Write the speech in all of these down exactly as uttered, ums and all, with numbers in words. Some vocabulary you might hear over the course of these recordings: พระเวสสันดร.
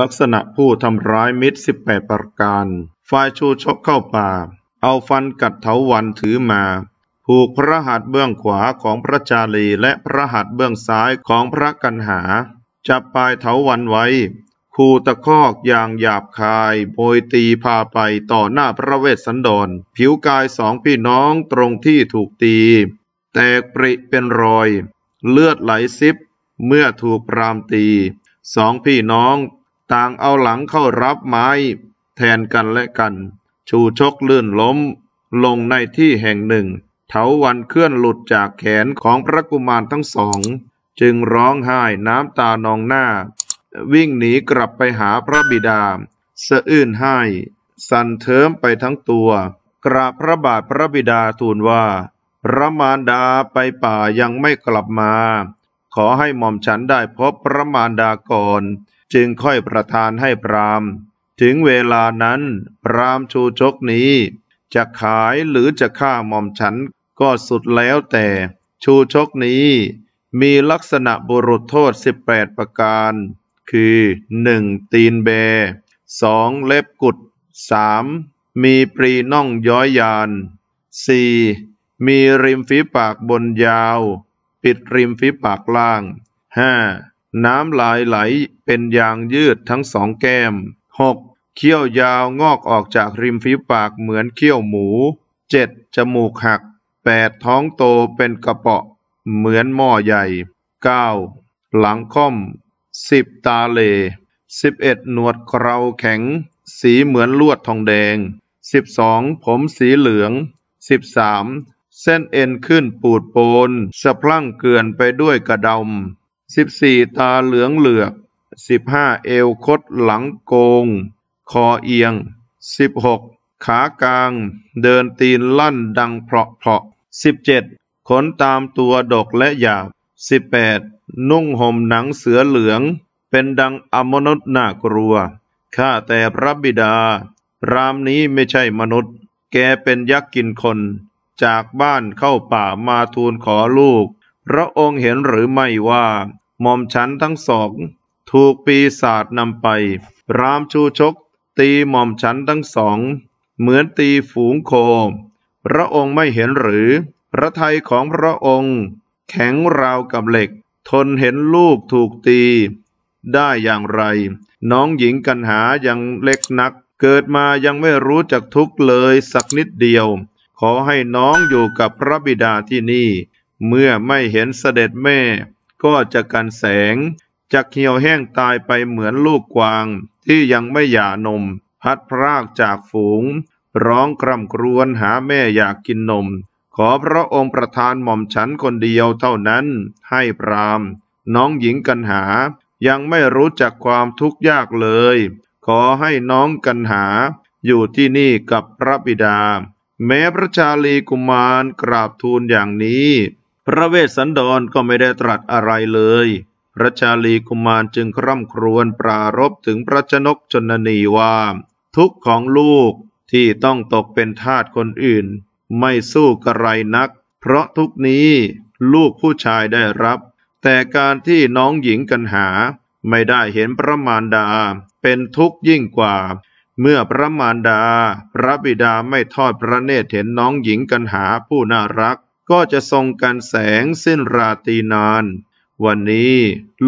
ลักษณะผู้ทำร้ายมิตรสิบแปดประการฝ่ายชูชกเข้าป่าเอาฟันกัดเถาวัลย์ถือมาผูกพระหัตถ์เบื้องขวาของพระชาลีและพระหัตถ์เบื้องซ้ายของพระกันหาจับปลายเถาวัลย์ไว้คูตะคอกอย่างหยาบคายโบยตีพาไปต่อหน้าพระเวสสันดรผิวกายสองพี่น้องตรงที่ถูกตีแตกปริเป็นรอยเลือดไหลซิบเมื่อถูกปรามตีสองพี่น้องต่างเอาหลังเข้ารับไม้แทนกันและกันชูชกลื่นล้มลงในที่แห่งหนึ่งเถาวัลย์เคลื่อนหลุดจากแขนของพระกุมารทั้งสองจึงร้องไห้น้ำตานองหน้าวิ่งหนีกลับไปหาพระบิดาสะอื้นไห้สั่นเทิมไปทั้งตัวกราบพระบาทพระบิดาทูลว่าพระมารดาไปป่ายังไม่กลับมาขอให้หม่อมฉันได้พบพระมารดาก่อนจึงค่อยประทานให้พราหมณ์ถึงเวลานั้นพราหมณ์ชูชกนี้จะขายหรือจะฆ่าหม่อมฉันก็สุดแล้วแต่ชูชกนี้มีลักษณะบุรุษโทษสิบแปดประการคือหนึ่งตีนแบสองเล็บกุดสามมีปรีน่องย้อยยานสี่มีริมฝีปากบนยาวปิดริมฝีปากล่างห้าน้ำลายไหลเป็นยางยืดทั้งสองแก้มหกเขี้ยวยาวงอกออกจากริมฝีปากเหมือนเขี้ยวหมูเจ็ดจมูกหักแปดท้องโตเป็นกระเปาะเหมือนหม้อใหญ่เก้าหลังค่อมสิบตาเหล่สิบเอ็ดหนวดเคราแข็งสีเหมือนลวดทองแดงสิบสองผมสีเหลืองสิบสามเส้นเอ็นขึ้นปูดโปนสะพรั่งเกลื่อนไปด้วยกระดมสิบสี่ตาเหลืองเหลือกสิบห้าเอวคดหลังโกงคอเอียงสิบหกขากลางเดินตีนลั่นดังเพลาะเพลาะสิบเจ็ดขนตามตัวดกและหยาบสิบแปดนุ่งห่มหนังเสือเหลืองเป็นดังอมนุษย์น่ากลัวข้าแต่พระบิดาพราหมณ์นี้ไม่ใช่มนุษย์แกเป็นยักษ์กินคนจากบ้านเข้าป่ามาทูลขอลูกพระองค์เห็นหรือไม่ว่าหม่อมฉันทั้งสองถูกปีศาจนำไปพราหมณ์ชูชกตีหม่อมฉันทั้งสองเหมือนตีฝูงโคพระองค์ไม่เห็นหรือพระทัยของพระองค์แข็งราวกับเหล็กทนเห็นลูกถูกตีได้อย่างไรน้องหญิงกันหายังเล็กนักเกิดมายังไม่รู้จักทุกข์เลยสักนิดเดียวขอให้น้องอยู่กับพระบิดาที่นี่เมื่อไม่เห็นเสด็จแม่ก็จะกันแสงจะเหี่ยวแห้งตายไปเหมือนลูกกวางที่ยังไม่หย่านมพัดพรากจากฝูงร้องกร่ำครวญหาแม่อยากกินนมขอพระองค์ประทานหม่อมฉันคนเดียวเท่านั้นให้พราหมณ์น้องหญิงกันหายังไม่รู้จักความทุกข์ยากเลยขอให้น้องกันหาอยู่ที่นี่กับพระบิดาแม้พระชาลีกุมารกราบทูลอย่างนี้พระเวสสันดรก็ไม่ได้ตรัสอะไรเลยพระชาลีกุมารจึงคร่ำครวญปรารภถึงพระชนกชนนีว่าทุกข์ของลูกที่ต้องตกเป็นทาสคนอื่นไม่สู้กระไรนักเพราะทุกนี้ลูกผู้ชายได้รับแต่การที่น้องหญิงกันหาไม่ได้เห็นพระมารดาเป็นทุกข์ยิ่งกว่าเมื่อพระมารดาพระบิดาไม่ทอดพระเนตรเห็นน้องหญิงกันหาผู้น่ารักก็จะทรงกันแสงสิ้นราตรีนานวันนี้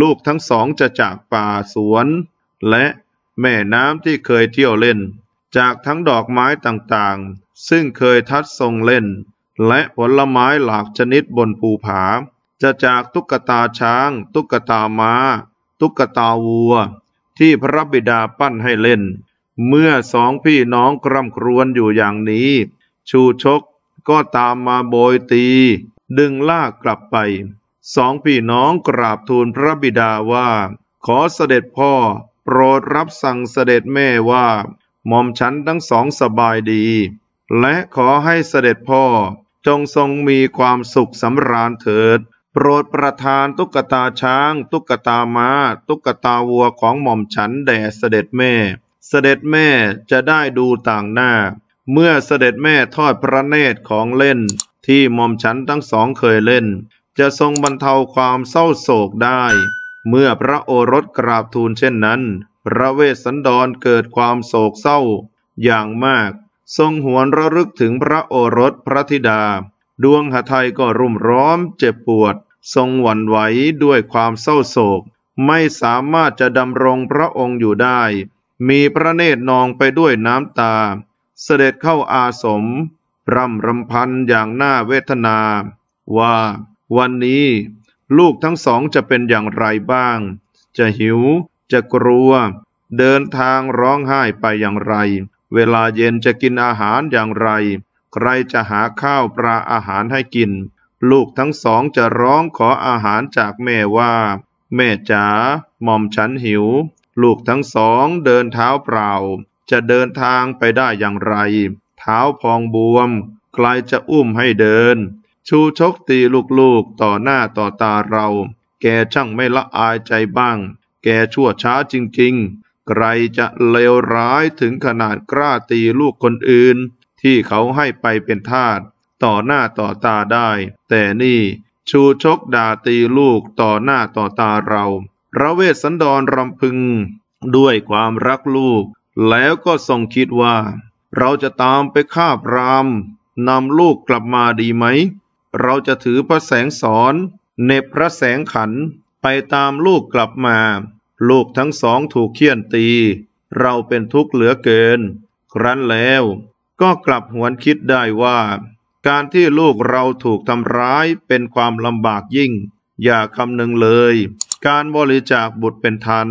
ลูกทั้งสองจะจากป่าสวนและแม่น้ำที่เคยเที่ยวเล่นจากทั้งดอกไม้ต่างๆซึ่งเคยทัดทรงเล่นและผลไม้หลากชนิดบนภูผาจะจากตุ๊กตาช้างตุ๊กตาม้าตุ๊กตาวัวที่พระบิดาปั้นให้เล่นเมื่อสองพี่น้องกร่ำครวญอยู่อย่างนี้ชูชกก็ตามมาโบยตีดึงลากกลับไปสองพี่น้องกราบทูลพระบิดาว่าขอเสด็จพ่อโปรดรับสั่งเสด็จแม่ว่าหม่อมฉันทั้งสองสบายดีและขอให้เสด็จพ่อจงทรงมีความสุขสำราญเถิดโปรดประทานตุ๊กตาช้างตุ๊กตาม้าตุ๊กตาวัวของหม่อมฉันแด่เสด็จแม่เสด็จแม่จะได้ดูต่างหน้าเมื่อเสด็จแม่ทอดพระเนตรของเล่นที่หม่อมฉันทั้งสองเคยเล่นจะทรงบรรเทาความเศร้าโศกได้เมื่อพระโอรสกราบทูลเช่นนั้น พระเวสสันดรเกิดความโศกเศร้าอย่างมากทรงหวนระลึกถึงพระโอรสพระธิดาดวงหทัยก็รุ่มร้อนเจ็บปวดทรงหวั่นไหวด้วยความเศร้าโศกไม่สามารถจะดำรงพระองค์อยู่ได้มีพระเนตรนองไปด้วยน้ำตาเสด็จเข้าอาสมร่ำรำพันอย่างน่าเวทนาว่าวันนี้ลูกทั้งสองจะเป็นอย่างไรบ้างจะหิวจะกลัวเดินทางร้องไห้ไปอย่างไรเวลาเย็นจะกินอาหารอย่างไรใครจะหาข้าวปลาอาหารให้กินลูกทั้งสองจะร้องขออาหารจากแม่ว่าแม่จ๋าหม่อมฉันหิวลูกทั้งสองเดินเท้าเปล่าจะเดินทางไปได้อย่างไรเท้าพองบวมใครจะอุ้มให้เดินชูชกตีลูกๆต่อหน้าต่อตาเราแกช่างไม่ละอายใจบ้างแกชั่วช้าจริงๆใครจะเลวร้ายถึงขนาดกล้าตีลูกคนอื่นที่เขาให้ไปเป็นทาสต่อหน้าต่อตาได้แต่นี่ชูชกด่าตีลูกต่อหน้าต่อตาเราพระเวสสันดรรำพึงด้วยความรักลูกแล้วก็ทรงคิดว่าเราจะตามไปฆ่าพราหมณ์นำลูกกลับมาดีไหมเราจะถือพระแสงสอนเนบพระแสงขันไปตามลูกกลับมาลูกทั้งสองถูกเฆี่ยนตีเราเป็นทุกข์เหลือเกินครั้นแล้วก็กลับหวนคิดได้ว่าการที่ลูกเราถูกทำร้ายเป็นความลำบากยิ่งอย่าคำนึงเลยการบริจาคบุตรเป็นทาน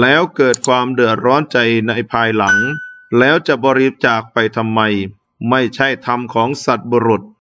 แล้วเกิดความเดือดร้อนใจในภายหลังแล้วจะบริจาคไปทำไมไม่ใช่ธรรมของสัตว์บุรุษ